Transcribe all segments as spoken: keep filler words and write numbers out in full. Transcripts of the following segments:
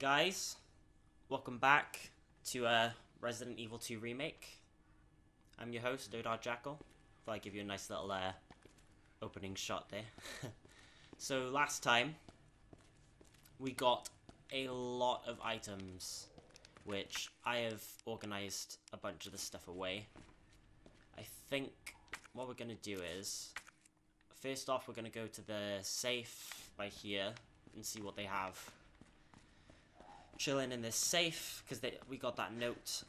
Hey guys, welcome back to uh, Resident Evil two Remake. I'm your host, Odar Jekyll. Thought I'd give you a nice little uh, opening shot there. So last time, we got a lot of items, which I have organized a bunch of this stuff away. I think what we're going to do is, first off we're going to go to the safe by here and see what they have. Chilling in this safe, because we got that note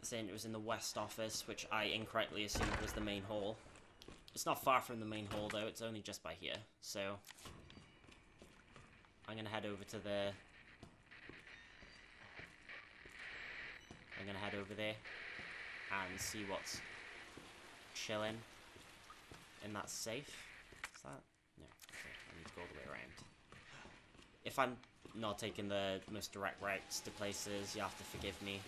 saying it was in the west office, which I incorrectly assumed was the main hall. It's not far from the main hall though, it's only just by here, so I'm gonna head over to the I'm gonna head over there and see what's chilling in that safe. Is that? No, okay, I need to go all the way around. If I'm not taking the most direct routes to places, you have to forgive me.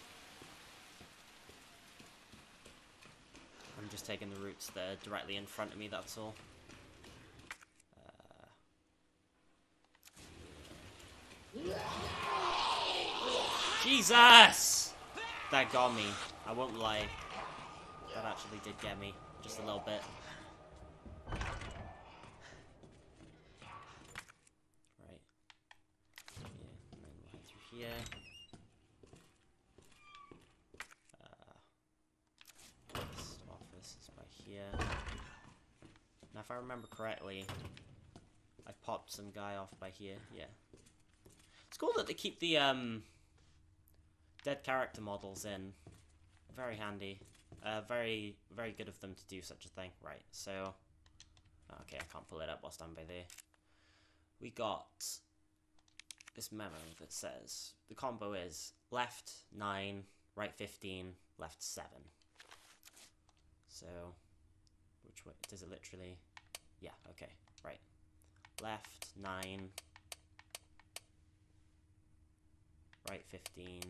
I'm just taking the routes that are directly in front of me, that's all. Uh... Jesus! That got me. I won't lie. That actually did get me. Just a little bit. Yeah. Uh, post office is by here. Now, if I remember correctly, I popped some guy off by here. Yeah. It's cool that they keep the um dead character models in. Very handy. Uh, very, very good of them to do such a thing. Right. So, okay, I can't pull it up. I'll stand by there. We got this memo that says the combo is left nine, right fifteen, left seven. So, which way does it literally? Yeah, okay, right. Left nine, right fifteen,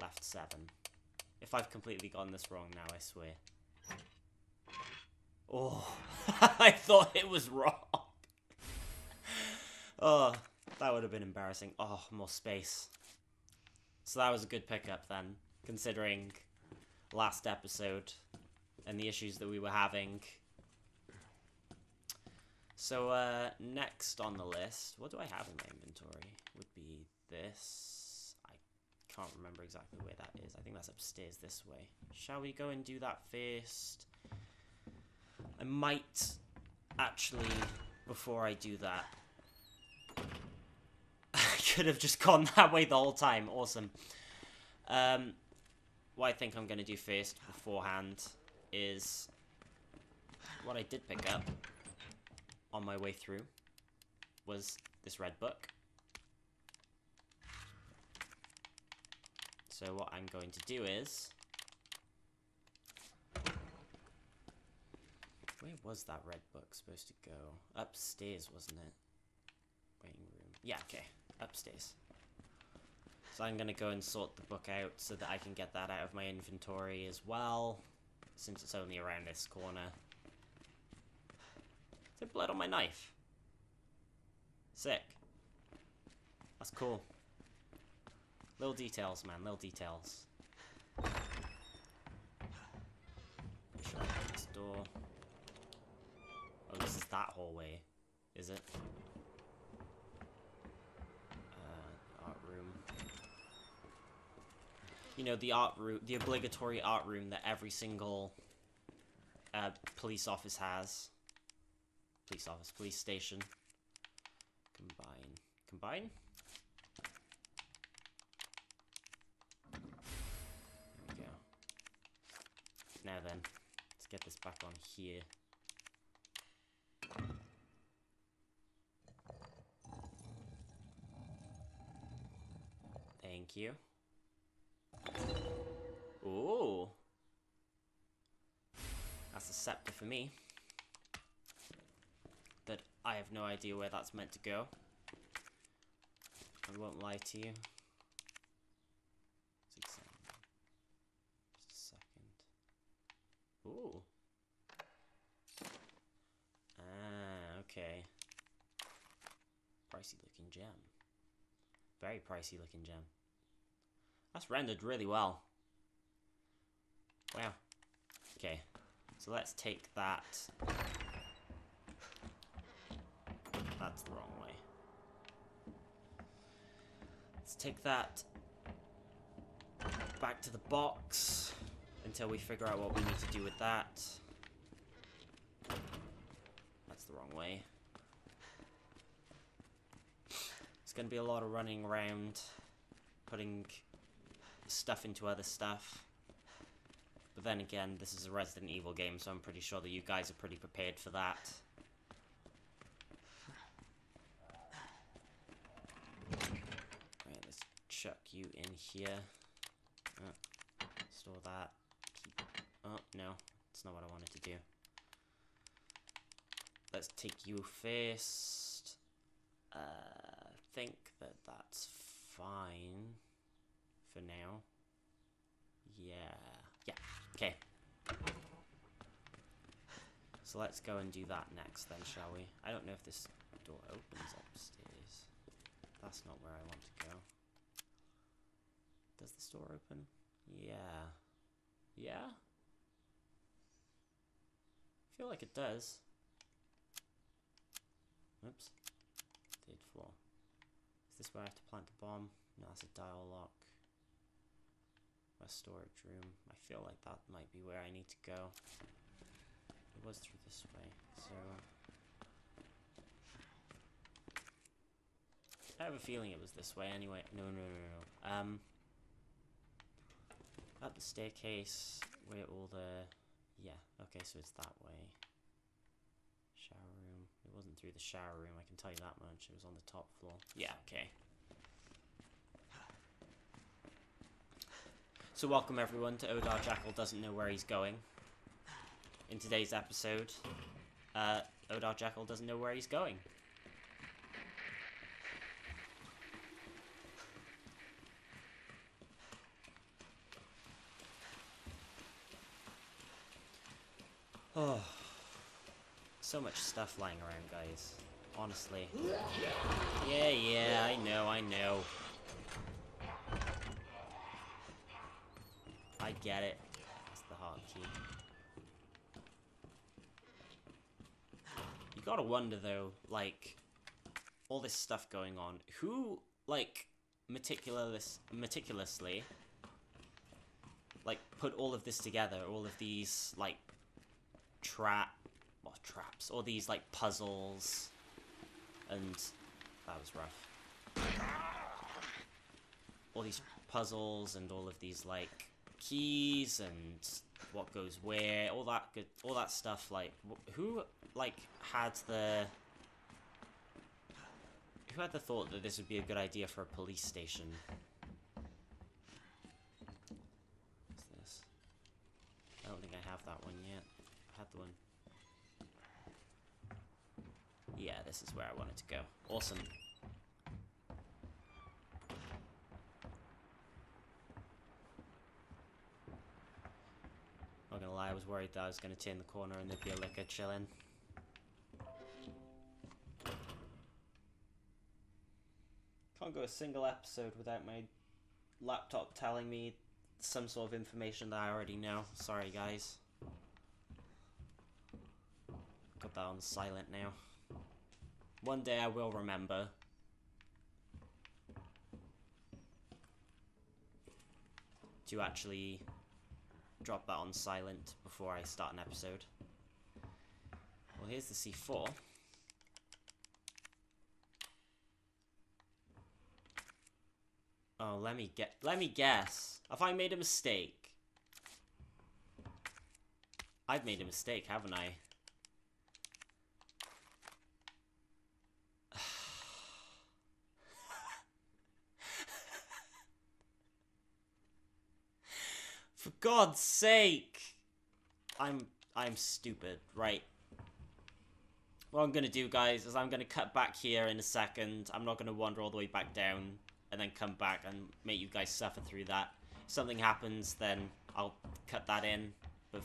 left seven. If I've completely gotten this wrong now, I swear. Oh, I thought it was wrong. Oh. That would have been embarrassing. Oh, more space. So that was a good pickup then, considering last episode and the issues that we were having. So uh, next on the list, what do I have in my inventory? Would be this. I can't remember exactly where that is. I think that's upstairs this way. Shall we go and do that first? I might actually, before I do that, could have just gone that way the whole time. Awesome. Um, what I think I'm going to do first beforehand is what I did pick up on my way through was this red book. So what I'm going to do is, where was that red book supposed to go? Upstairs, wasn't it? Waiting room. Yeah, okay. Upstairs. So I'm gonna go and sort the book out so that I can get that out of my inventory as well, since it's only around this corner. Is there blood on my knife? Sick. That's cool. Little details, man. Little details. Make sure I hit this door. Oh, this is that hallway, is it? You know, the art room, the obligatory art room that every single uh, police office has. Police office, police station. Combine. Combine? There we go. Now then, let's get this back on here. Thank you. Ooh. That's a scepter for me. But I have no idea where that's meant to go. I won't lie to you. Six, seven. Just a second. Ooh. Ah, okay. Pricey looking gem. Very pricey looking gem. That's rendered really well. Wow. Okay, so let's take that. That's the wrong way. Let's take that back to the box until we figure out what we need to do with that. That's the wrong way. It's going to be a lot of running around, putting stuff into other stuff. But then again, this is a Resident Evil game, so I'm pretty sure that you guys are pretty prepared for that. Right, let's chuck you in here. Oh, store that. Keep... Oh, no. That's not what I wanted to do. Let's take you first. Uh, I think that that's fine for now. Yeah. Yeah, okay. So let's go and do that next then, shall we? I don't know if this door opens upstairs. That's not where I want to go. Does this door open? Yeah. Yeah? I feel like it does. Oops. Third floor. Is this where I have to plant the bomb? No, that's a dial lock. A storage room. I feel like that might be where I need to go. It was through this way, so I have a feeling it was this way anyway. No, no, no, no, no. Um, up the staircase where all the... Yeah, okay, so it's that way. Shower room. It wasn't through the shower room, I can tell you that much. It was on the top floor. Yeah, okay. So welcome everyone to Odar Jekyll Doesn't Know Where He's Going. In today's episode, uh, Odar Jekyll doesn't know where he's going. Oh, so much stuff lying around, guys. Honestly. Yeah, yeah, I know, I know. I get it. That's the hard key. You gotta wonder though, like, all this stuff going on, who, like, meticulous, meticulously, like, put all of this together, all of these, like, trap, or traps, all these, like, puzzles, and, that was rough. All these puzzles, and all of these, like, keys and what goes where, all that good, all that stuff. Like, who like had the who had the thought that this would be a good idea for a police station? What's this? I don't think I have that one yet. I had the one. Yeah, this is where I wanted to go. Awesome. Not gonna lie, I was worried that I was gonna turn the corner and there'd be a liquor chilling. Can't go a single episode without my laptop telling me some sort of information that I already know. Sorry, guys. Got that on silent now. One day I will remember. To actually... drop that on silent before I start an episode. Well, here's the C four. Oh, let me get let me guess. Have I made a mistake? I've made a mistake, haven't I? For God's sake! I'm I'm stupid, right? What I'm gonna do, guys, is I'm gonna cut back here in a second. I'm not gonna wander all the way back down and then come back and make you guys suffer through that. If something happens, then I'll cut that in. But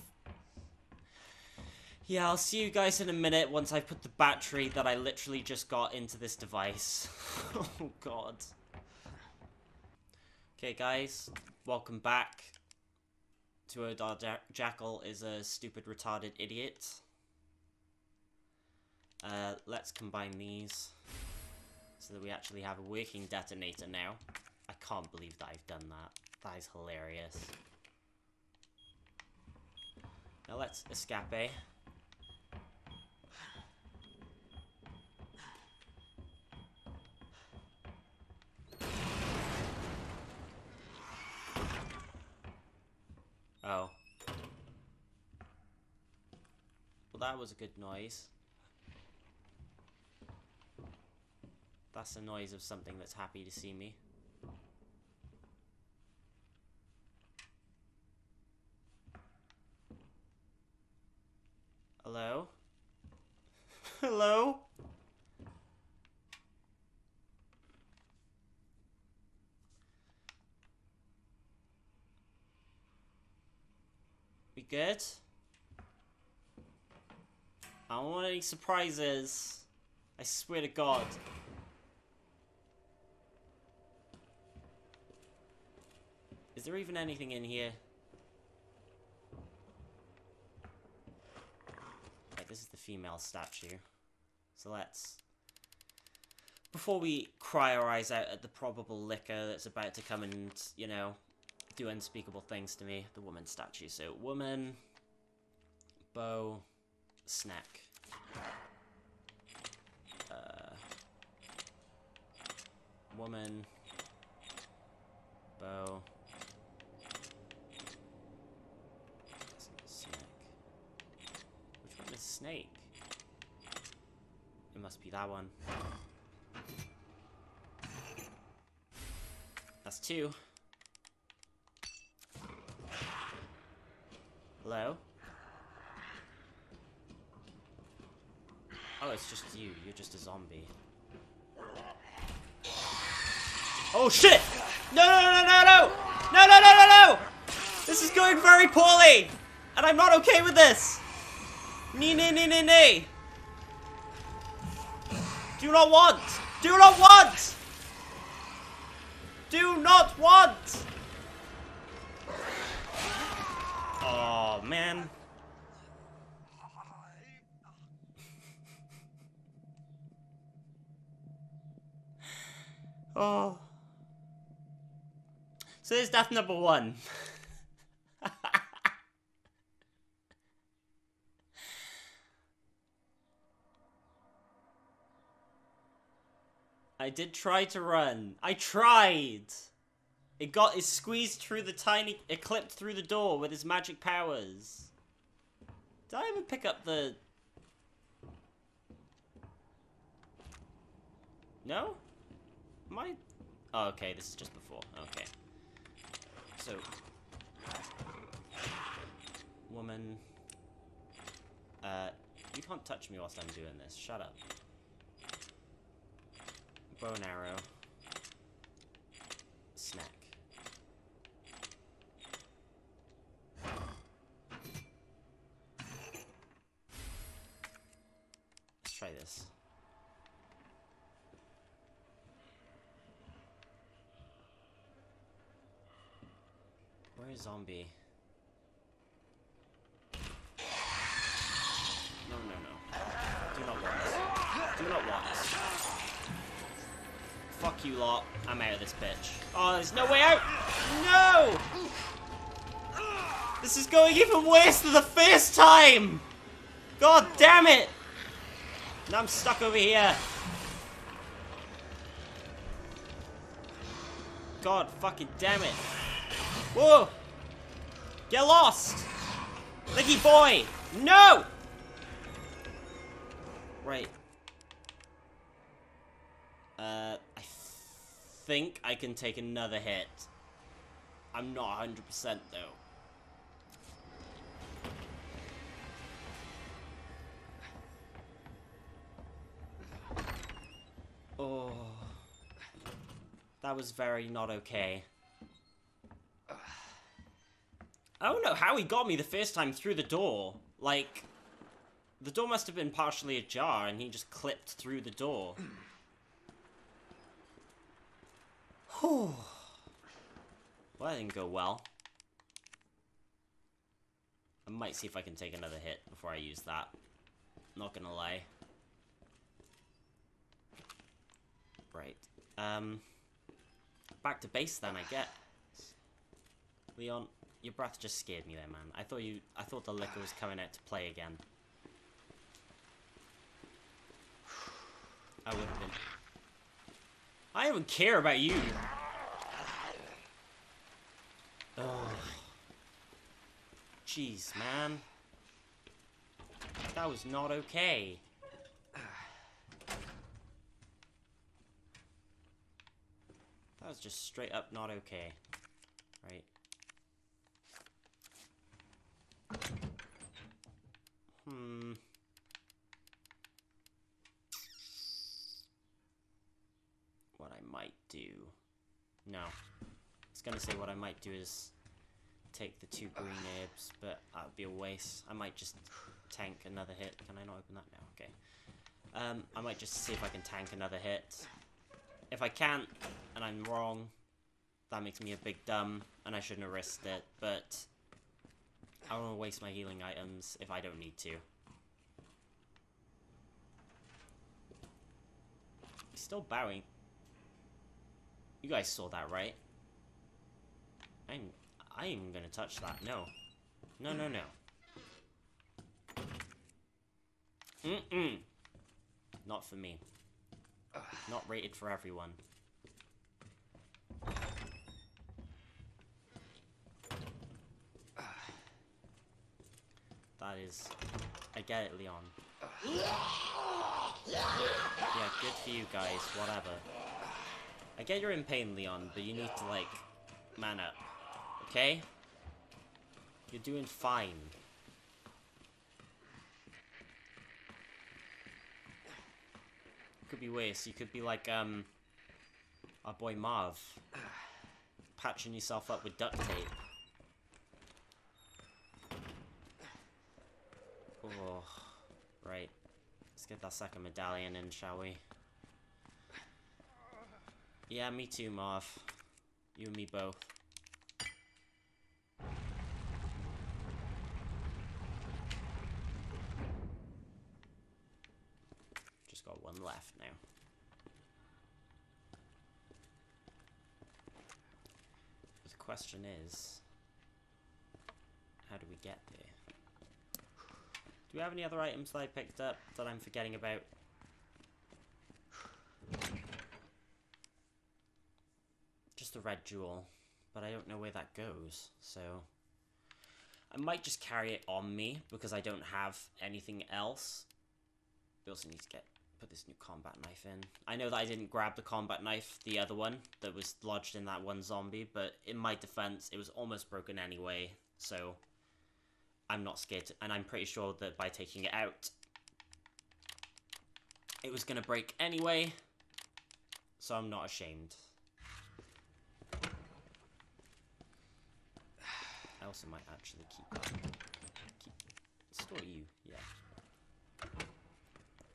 yeah, I'll see you guys in a minute once I put the battery that I literally just got into this device. Oh God. Okay guys, welcome back to Odar Jekyll is a stupid retarded idiot. Uh, let's combine these so that we actually have a working detonator now. I can't believe that I've done that. That is hilarious. Now let's escape. Oh. Well, that was a good noise. That's the noise of something that's happy to see me. Hello? Hello? We good? I don't want any surprises. I swear to God. Is there even anything in here? Right, this is the female statue. So let's... Before we cry our eyes out at the probable liquor that's about to come and, you know, do unspeakable things to me. The woman statue. So, woman... Bow... Snack. Uh... Woman... Bow... Snake. It must be that one. That's two. Hello? Oh, it's just you. You're just a zombie. Oh shit! No, no, no, no, no! No, no, no, no, no! This is going very poorly! And I'm not okay with this! Nee, nee, nee, nee, nee. Do not want. Do not want. Do not want. Oh, man. Oh. So there's death number one. I did try to run. I tried! It got- it squeezed through the tiny- it clipped through the door with his magic powers. Did I even pick up the... No? Am I- Oh, okay, this is just before. Okay. So... Woman... Uh, you can't touch me whilst I'm doing this. Shut up. Bow and arrow. Snack. Let's try this. Where is zombie? No, no, no. Do not want. Do not want. Fuck you lot. I'm out of this bitch. Oh, there's no way out! No! This is going even worse than the first time! God damn it! Now I'm stuck over here. God fucking damn it. Whoa! Get lost! Licky boy! No! Right. Uh, I th think I can take another hit. I'm not one hundred percent though. Oh. That was very not okay. I don't know how he got me the first time through the door. Like, the door must have been partially ajar and he just clipped through the door. Oh. Well, that didn't go well. I might see if I can take another hit before I use that. Not gonna lie. Right. Um, back to base then, I guess. Leon, your breath just scared me there, man. I thought you, I thought the liquor was coming out to play again. I would have been. I don't care about you. Oh, jeez, man. That was not okay. That was just straight up not okay. Right. Hmm. What I might do. No. I was gonna say what I might do is take the two green herbs, but that would be a waste. I might just tank another hit. Can I not open that now? Okay. Um, I might just see if I can tank another hit. If I can't, and I'm wrong, that makes me a big dumb, and I shouldn't have risked it, but I don't want to waste my healing items if I don't need to. He's still bowing. You guys saw that, right? I'm... I ain't even gonna touch that, no. No, no, no. Mm-mm. Not for me. Not rated for everyone. That is... I get it, Leon. Yeah, good for you guys, whatever. I get you're in pain, Leon, but you need to, like, man up. Okay? You're doing fine. Could be worse. You could be like, um... our boy Marv. Patching yourself up with duct tape. Oh, right. Let's get that second medallion in, shall we? Yeah, me too, Marv. You and me both. Got one left now. But the question is, how do we get there? Do we have any other items that I picked up that I'm forgetting about? Just the red jewel, but I don't know where that goes, so I might just carry it on me because I don't have anything else. We also need to get put this new combat knife in. I know that I didn't grab the combat knife, the other one, that was lodged in that one zombie, but in my defense, it was almost broken anyway, so I'm not scared. And I'm pretty sure that by taking it out, it was gonna break anyway, so I'm not ashamed. I also might actually keep... keep store you, yeah.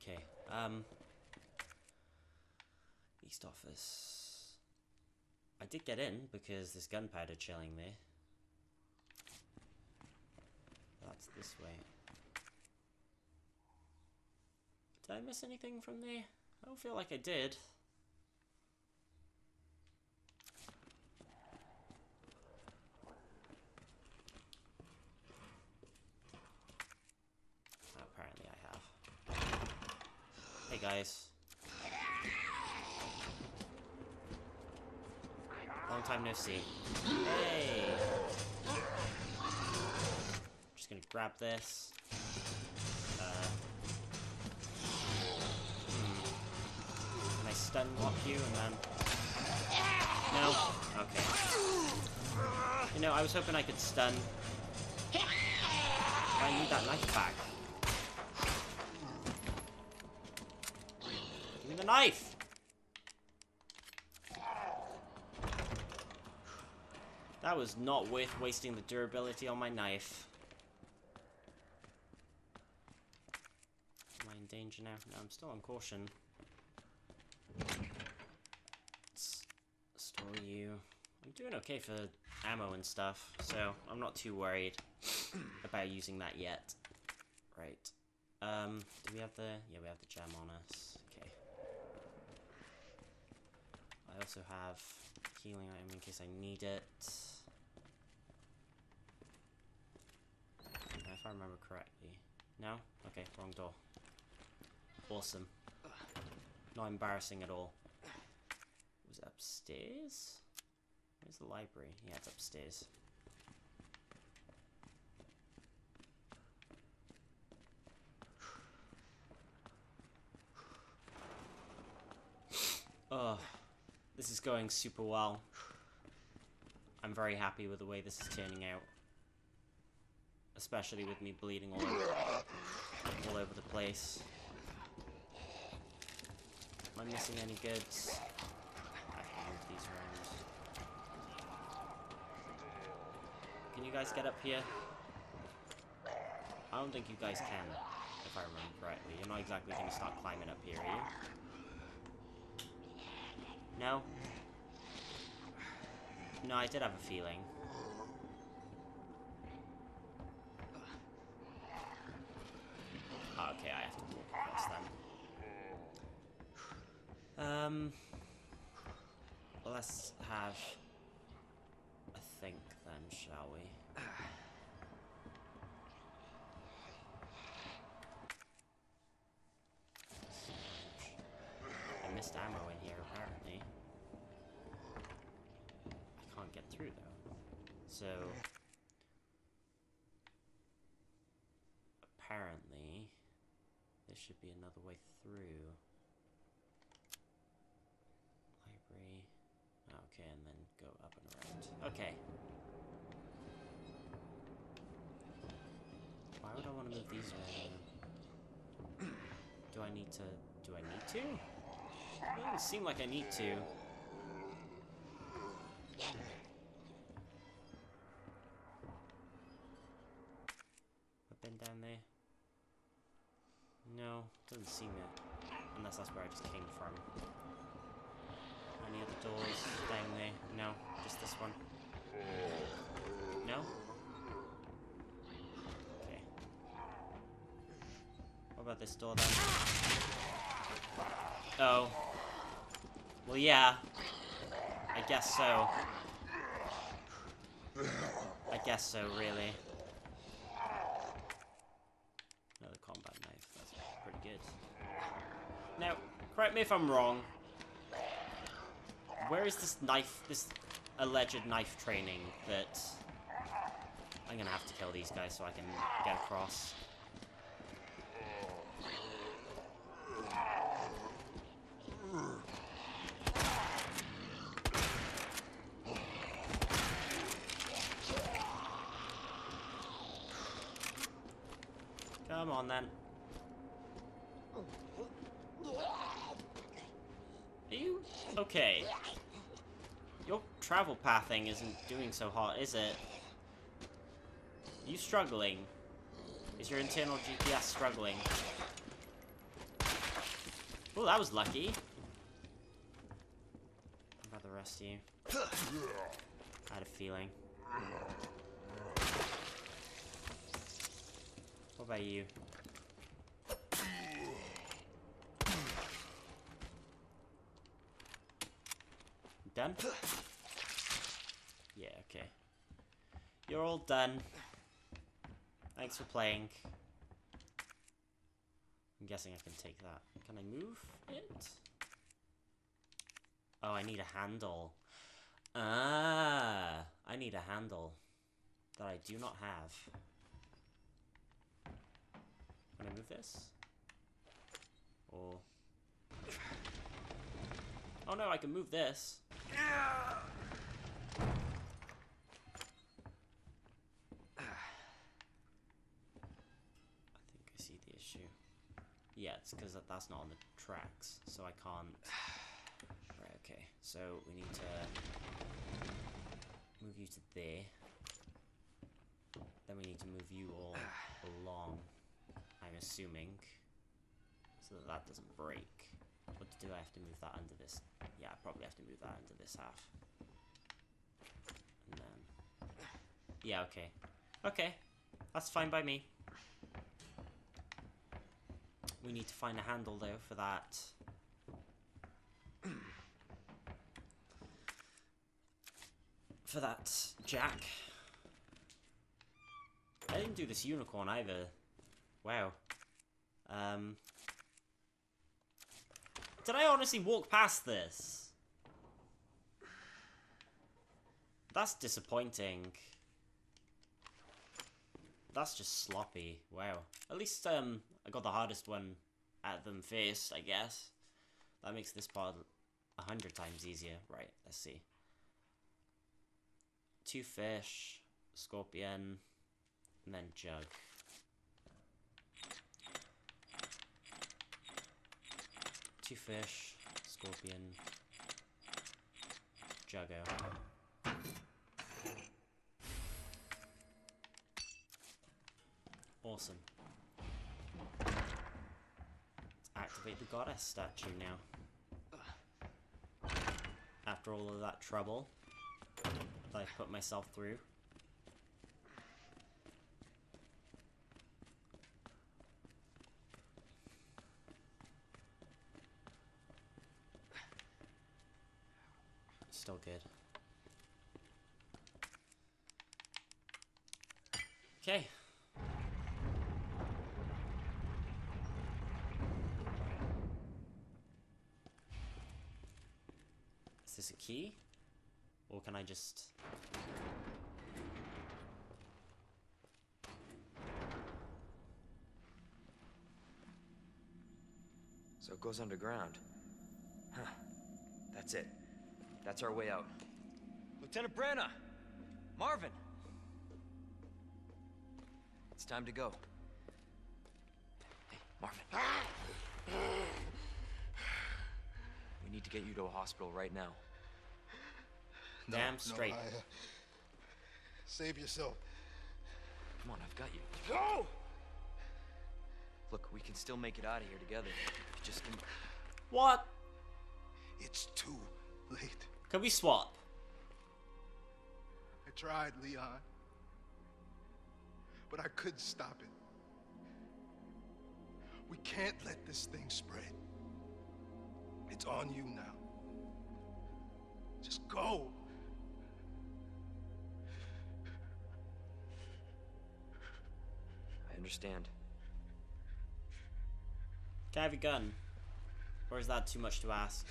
Okay, um, East Office. I did get in because there's gunpowder chilling there. That's this way. Did I miss anything from there? I don't feel like I did. Guys. Long time no see. Hey! Just gonna grab this. Uh, can I stun block you and then... No? Okay. You know, I was hoping I could stun. I need that knife back. The knife. That was not worth wasting the durability on my knife. Am I in danger now? No, I'm still on caution. Let's store you. I'm doing okay for ammo and stuff, so I'm not too worried about using that yet. Right. Um, do we have the... Yeah, we have the gem on us. Okay. I also have healing item in case I need it. If I remember correctly. No? Okay, wrong door. Awesome. Not embarrassing at all. Was it upstairs? Where's the library? Yeah, it's upstairs. Oh, this is going super well. I'm very happy with the way this is turning out. Especially with me bleeding all over, all over the place. Am I missing any goods? I can move these around. Can you guys get up here? I don't think you guys can, if I remember correctly. You're not exactly going to start climbing up here, are you? No? No, I did have a feeling. Oh, okay, I have to walk across them. Um, let's have a think then, shall we? I missed ammo in here, apparently. I can't get through, though. So... Apparently... There should be another way through. Library. Okay, and then go up and around. Okay. Why would I want to move these around? Do I need to? Do I need to? It doesn't seem like I need to. I've been down there. No, doesn't seem it. Unless that's where I just came from. Any other doors down there? No, just this one. No? Okay. What about this door then? Oh. Well, yeah. I guess so. I guess so, really. Another combat knife. Pretty good. Now, correct me if I'm wrong. Where is this knife, this alleged knife training that... I'm gonna have to kill these guys so I can get across. Come on then. Are you okay? Your travel pathing isn't doing so hot, is it? Are you struggling? Is your internal G P S struggling? Oh, that was lucky. How about the rest of you? I had a feeling. What about you? Done? Yeah, okay. You're all done. Thanks for playing. I'm guessing I can take that. Can I move it? Oh, I need a handle. Ah, I need a handle that I do not have. Can I move this? Or... Oh no, I can move this. I think I see the issue. Yeah, it's because that, that's not on the tracks, so I can't. Right, okay. So we need to move you to there. Then we need to move you all along, I'm assuming, so that that doesn't break. What do I have to move that under this? Yeah, I probably have to move that under this half. And then... Yeah, okay. Okay. That's fine by me. We need to find a handle, though, for that. for that jack. I didn't do this unicorn, either. Wow. Um... Did I honestly walk past this? That's disappointing. That's just sloppy. Wow. At least um, I got the hardest one at them first, I guess. That makes this part a hundred times easier. Right, let's see. Two fish, scorpion, and then jug. Two fish, scorpion, juggo. Awesome. Let's activate the goddess statue now. After all of that trouble that I put myself through. Still good. Okay. Is this a key? Or can I just... So it goes underground. Huh. That's it. That's our way out. Lieutenant Branagh! Marvin! It's time to go. Hey, Marvin. We need to get you to a hospital right now. No, Damn straight. No, I, uh, save yourself. Come on, I've got you. No! Look, we can still make it out of here together. You just can... What? It's too late. Can we swap? I tried, Leon. But I couldn't stop it. We can't let this thing spread. It's on you now. Just go. I understand. Can I have a gun? Or is that too much to ask?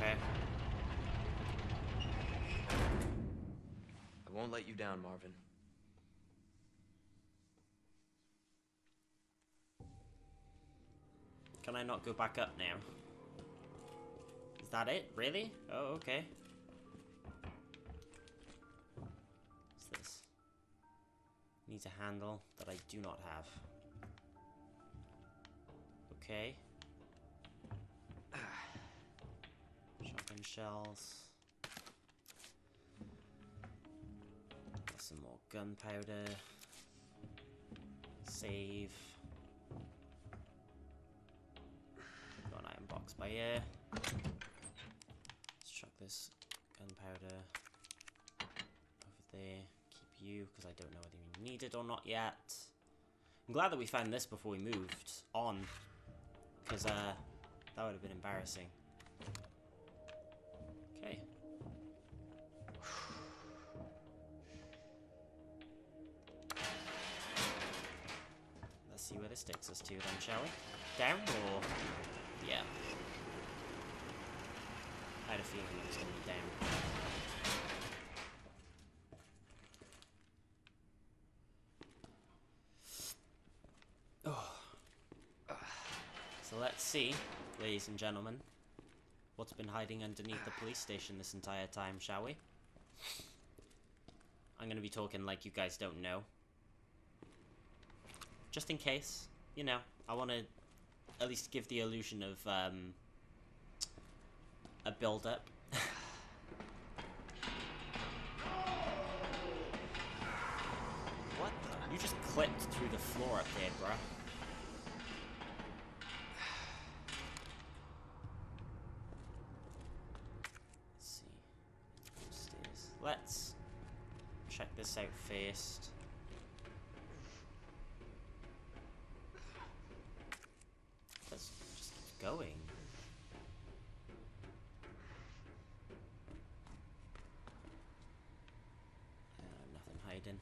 Okay. I won't let you down, Marvin. Can I not go back up now? Is that it? Really? Oh, okay. What's this? Needs a handle that I do not have. Okay. Shotgun shells. Got some more gunpowder. Save. Got an iron box by here. Let's chuck this gunpowder over there. Keep you, because I don't know whether we need it or not yet. I'm glad that we found this before we moved on. Because, uh, that would have been embarrassing. Okay. Let's see where this takes us to then, shall we? Down, or...? Yeah. I had a feeling it was going to be down. Let's see, ladies and gentlemen, what's been hiding underneath the police station this entire time, shall we? I'm going to be talking like you guys don't know. Just in case, you know, I want to at least give the illusion of um, a build-up. What the? You just clipped through the floor up there, bruh. let's check this out first. Let's just keep going. Uh, nothing hiding.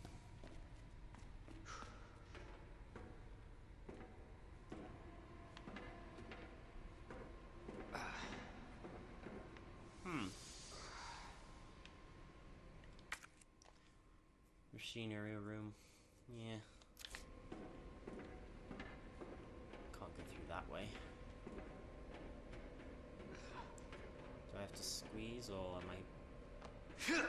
Machinery room. Yeah. Can't go through that way. Do I have to squeeze or am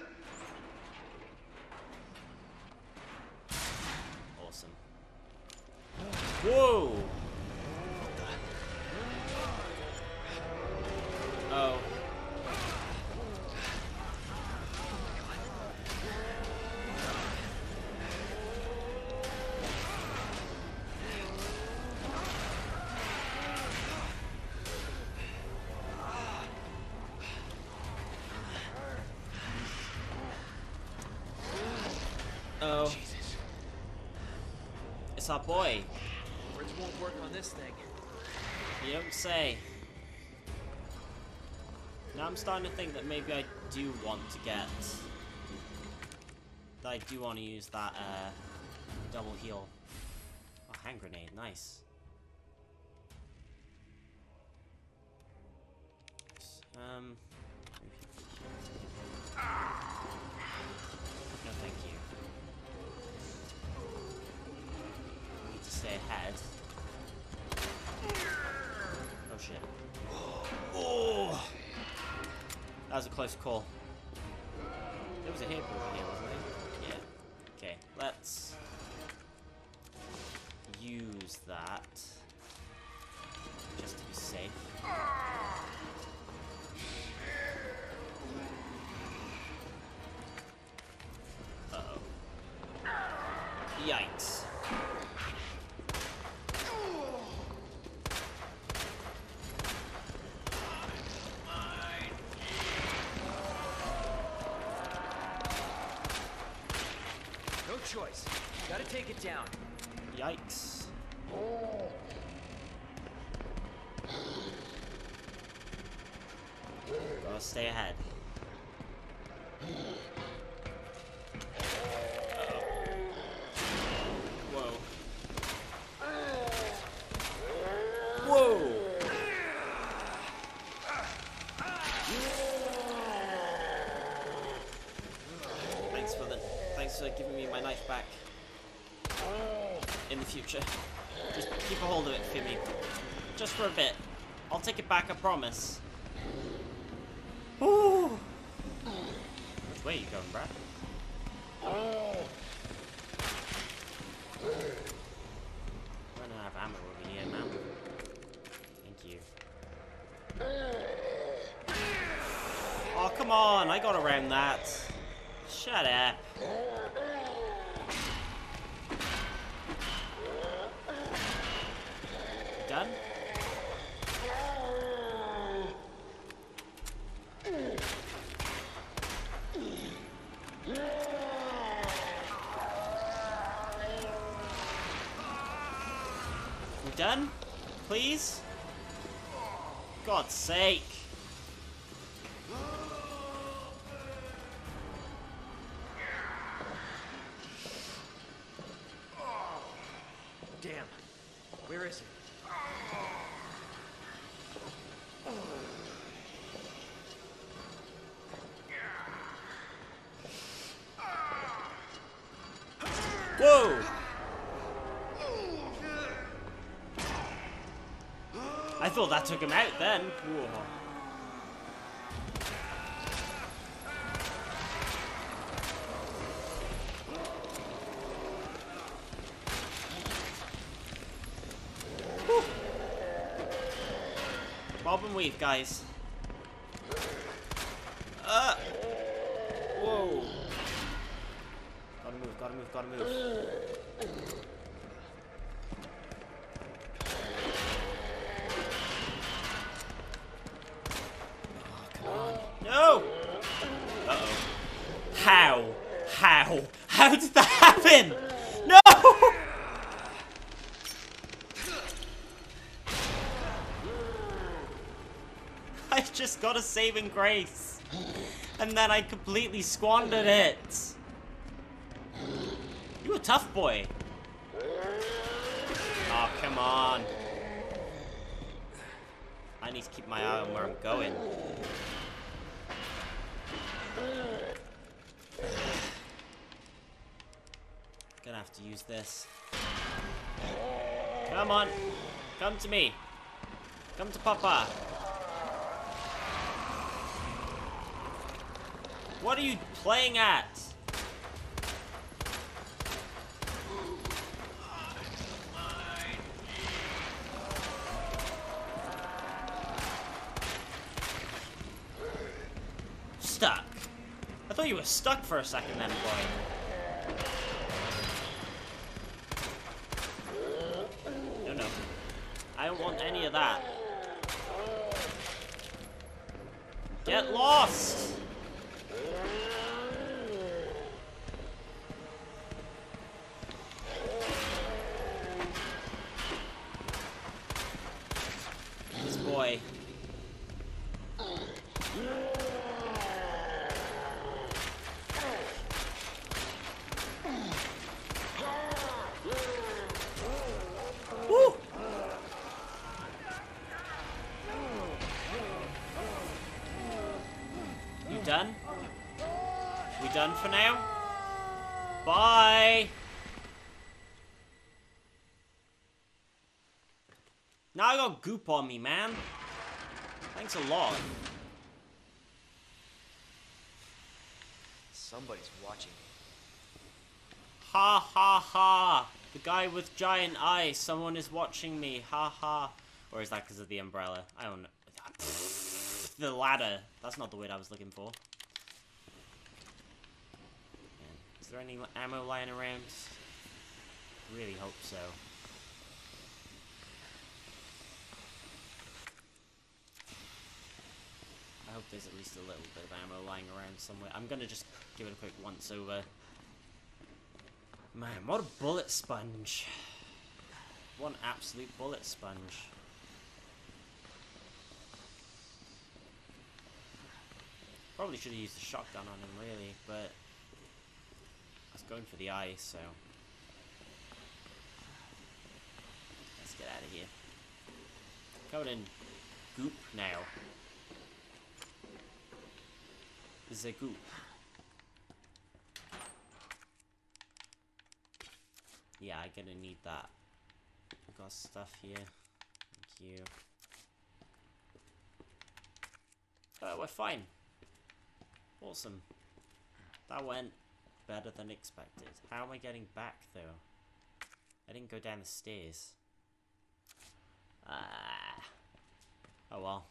I... Awesome. Whoa! What the... Oh. Oh. Jesus. It's our boy. Words won't work on this thing. You don't say. Now I'm starting to think that maybe I do want to get... That I do want to use that, uh... double heal. Oh, hand grenade. Nice. Um... No, thank you. Stay ahead. Oh shit. Oh! That was a close call. There was a hit over here, wasn't there? Yeah. Okay, let's use that just to be safe. Uh-oh. Yikes. Choice. Gotta take it down. Yikes. Oh. Gotta stay ahead. Whoa. Whoa. Thanks for the... Thanks for giving me my knife back. In the future. Just keep a hold of it for me. Just for a bit. I'll take it back, I promise. Ooh. Which way are you going, Brad? I'm gonna have ammo over here now. Thank you. Oh, come on! I got around that. Shut up. Done? We're done? Please? God's sake. Damn. Where is it? Whoa! I thought that took him out then. Whoa. Bob and weave, guys. Uh, whoa. Gotta move, gotta move, gotta move. Oh, come on. No! Uh-oh. Ha! needs to happen! No! I just got a saving grace. And then I completely squandered it. You a tough boy. Oh, come on. I need to keep my eye on where I'm going. Gonna have to use this. Come on. Come to me. Come to Papa. What are you playing at? Stuck. I thought you were stuck for a second then, boy. No, no. I don't want any of that. Get lost! Done? We done for now? Bye! Now I got goop on me, man. Thanks a lot. Somebody's watching me. Ha ha ha! The guy with giant eyes, someone is watching me. Ha ha. Or is that because of the umbrella? I don't know. The ladder. That's not the word I was looking for. Is there any ammo lying around? Really hope so. I hope there's at least a little bit of ammo lying around somewhere. I'm gonna just give it a quick once over. Man, what a bullet sponge. What an absolute bullet sponge. Probably should have used a shotgun on him, really, but I was going for the eye, so let's get out of here. Covered in goop now. This is a goop. Yeah, I'm gonna need that. I've got stuff here. Thank you. Oh, we're fine. Awesome. That went better than expected. How am I getting back, though? I didn't go down the stairs. Ah. Oh well.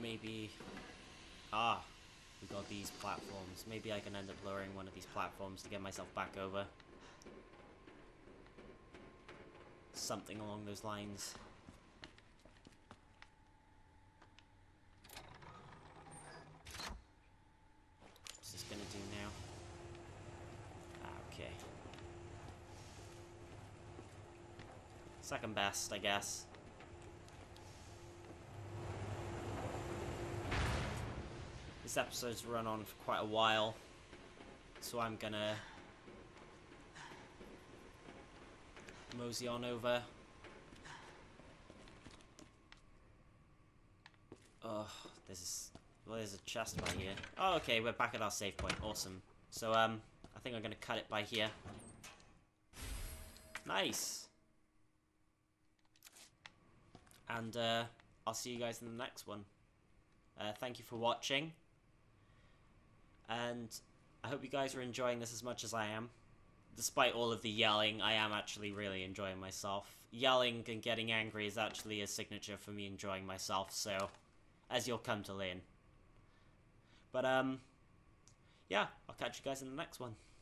Maybe... Ah. We've got these platforms. Maybe I can end up lowering one of these platforms to get myself back over. Something along those lines. Second best, I guess. This episode's run on for quite a while, so I'm gonna mosey on over. Oh, this is... well, there's a chest by here. Oh, okay, we're back at our save point. Awesome. So, um, I think I'm gonna cut it by here. Nice! And uh, I'll see you guys in the next one. Uh, thank you for watching. And I hope you guys are enjoying this as much as I am. Despite all of the yelling, I am actually really enjoying myself. Yelling and getting angry is actually a signature for me enjoying myself, so... as you'll come to learn. But, um... yeah, I'll catch you guys in the next one.